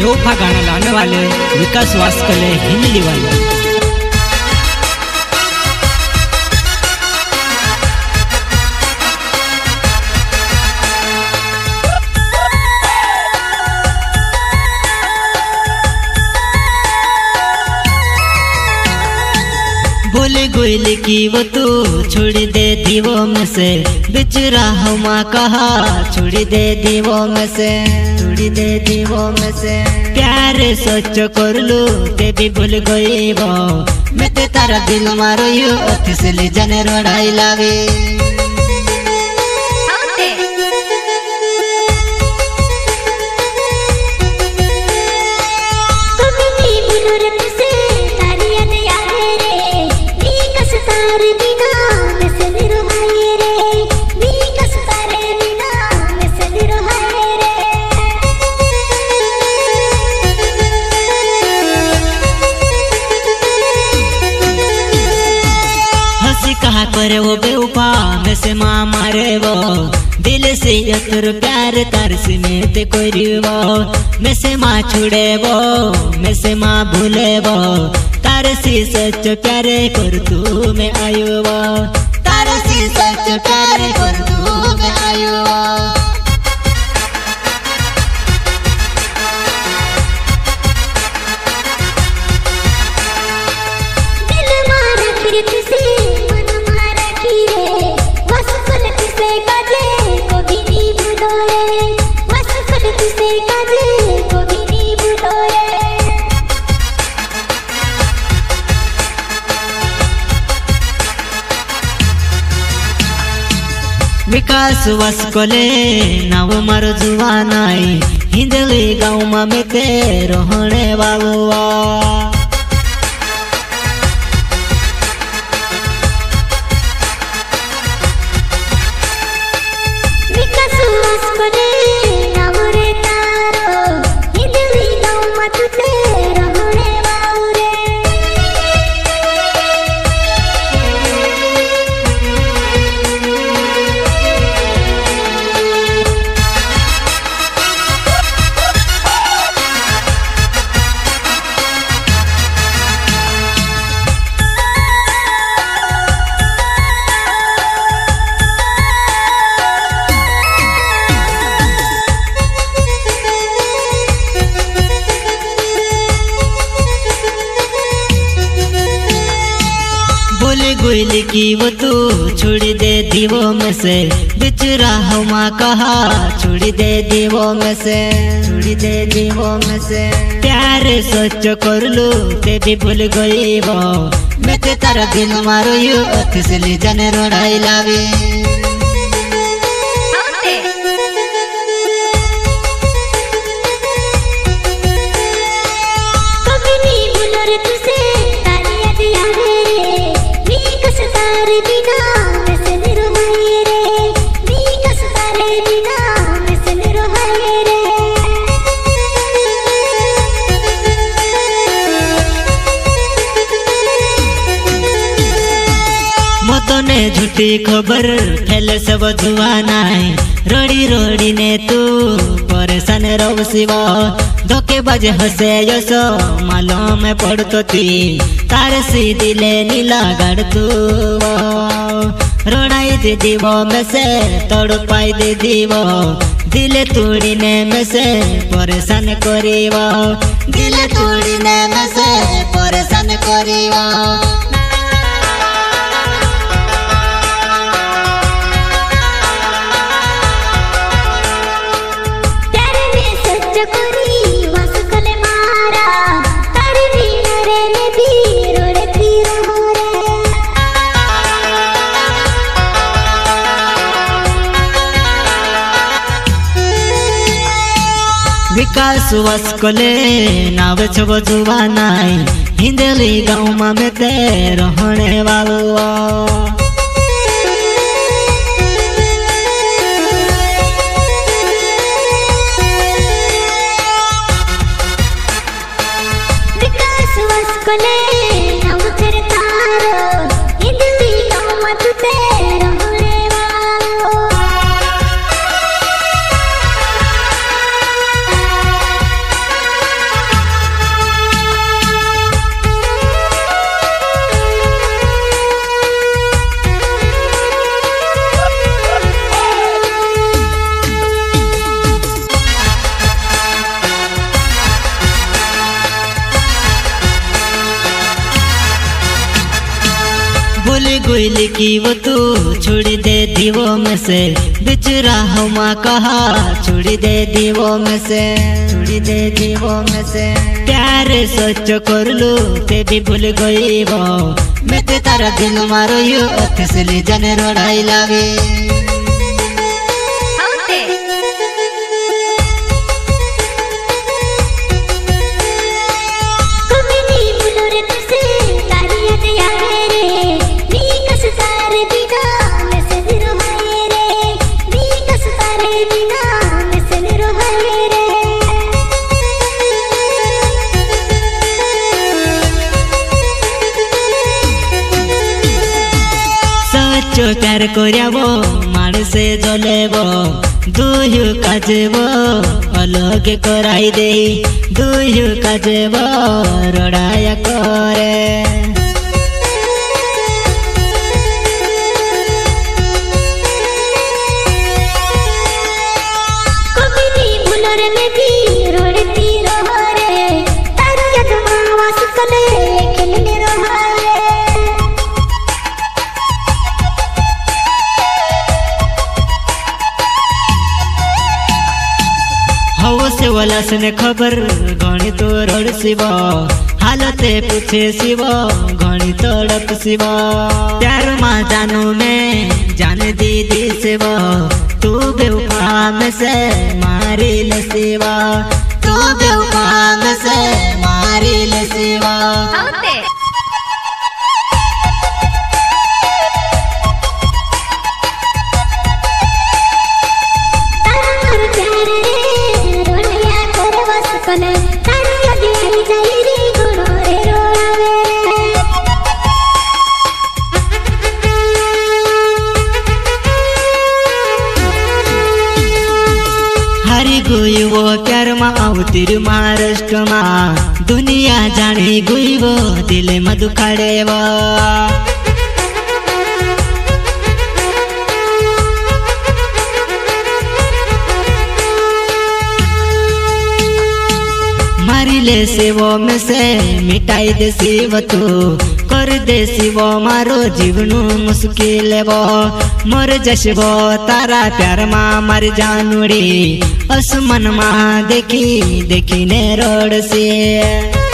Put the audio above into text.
अनोखा गाना लाने वाले विकास वास्कले हिंदी वाले। बोले गोयल की वो तू छोड़ दे दीवों में से, बिच रहा माँ कहा छोड़ दे दीवों में से, छोड़ दे दीवों में से। प्यार सोच कर लू ते भी भूल गई वो, मैं ते तारा दिल मारो यू अतिसली जने रोड़ाई लावे। कहा करे वो बेवफा में से माँ मारे वो, दिल से यतर प्यार कर में ते कोई रिवो, में से माँ छुड़े वो, में से माँ भूले वो, तार से सच प्यारे कर तू में आयो वो, तार से सच प्यारे कर तू में आयो वो। विकास वास्कले नाव मारो जुवान आई, हिंदली गाँव में मेते रहने वालुआ। बोले गोयल की वो तू छोड़ दे दीवों में से, बिच रहा माँ कहा छोड़ दे दीवों में से, छोड़ दे दीवों में से। प्यार सोच कर लू ते भी भूल गई वो, मैं ते तारा दिल मारो यू अतिसली जने रोड़ाई लावे। तोने झूठी खबर फैले सब जुआना है, रोड़ी रोड़ी ने तू परेशान रहो सिवा, धोखे बज हसे यो सो मालूम में पड़तो थी, तार सी दिले नीला गड़ तू रोड़ाई दे दीवो में से, तोड़ पाई दे दीवो दिले तोड़ने में से परेशान करीवा, दिले तोड़ने में से परेशान करीवा। विकास वास्कले नाव छो जुवान आई, हिंदली गाँव में मेते रहने वालुआ। विकास वास्कले नाव तेरे तारो, हिंदली गाँव में तुते रहने वालुआ। कोयल की वो तू छोड़ दे दीवों में से, बिचरा हुआ कहा छोड़ दे दीवों में से, छोड़ दे दीवों में से। प्यार सोच कर लू ते भी भूल गई वो, मैं ते तारा दिल मारो यू तिसली जन रोड़ाई लागे। प्यार करबो मानसे जलेबो दुयु काजेबो अलग कराई दे, दुयु काजेबो रड़ाया करे। वाला सुने खबर गणी तो रड़सिबा, हालते पूछे सिवा गणी तो डपसिबा। प्यार मा जानू में जान दीदी सेवा, तू बेवफा में से मारी ले सेवा, तू बेवफा में से मारी ले सेवा। हरी गई वो प्यार मा उतिर महाराष्ट्र मा, दुनिया जाने गई वो दिल में दुखाड़े वो। ले सेवा में से मिटाई दे सेव तू, कर दे सेवा मारो जीवनू मुश्किल वो। मोर जशबो तारा प्यार मा मर जानुड़ी, असमन मा देखी देखी ने रोड से।